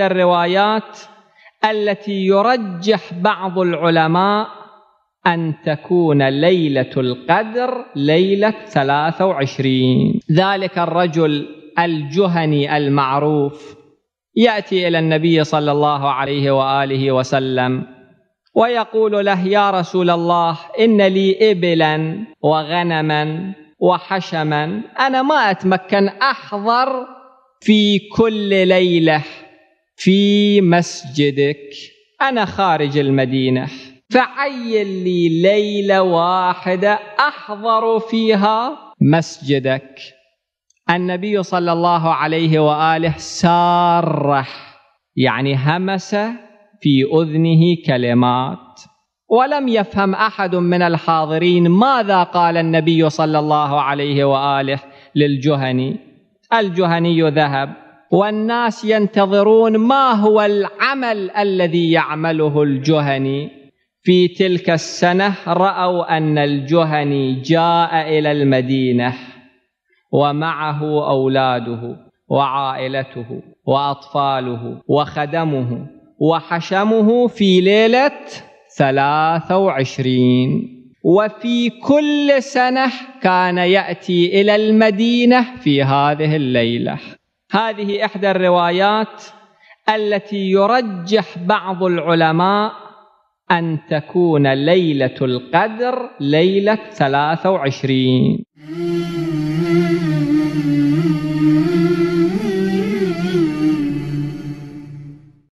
إحدى الروايات التي يرجح بعض العلماء أن تكون ليلة القدر ليلة 23. ذلك الرجل الجهني المعروف يأتي إلى النبي صلى الله عليه وآله وسلم ويقول له: يا رسول الله، إن لي إبلا وغنما وحشما، أنا ما أتمكن أحضر في كل ليلة في مسجدك، أنا خارج المدينة، فعين لي ليلة واحدة أحضر فيها مسجدك. النبي صلى الله عليه وآله سارح، يعني همس في أذنه كلمات، ولم يفهم أحد من الحاضرين ماذا قال النبي صلى الله عليه وآله للجهني. الجهني ذهب والناس ينتظرون ما هو العمل الذي يعمله الجهني. في تلك السنة رأوا أن الجهني جاء إلى المدينة ومعه أولاده وعائلته وأطفاله وخدمه وحشمه في ليلة 23، وفي كل سنة كان يأتي إلى المدينة في هذه الليلة. هذه إحدى الروايات التي يرجح بعض العلماء أن تكون ليلة القدر ليلة 23.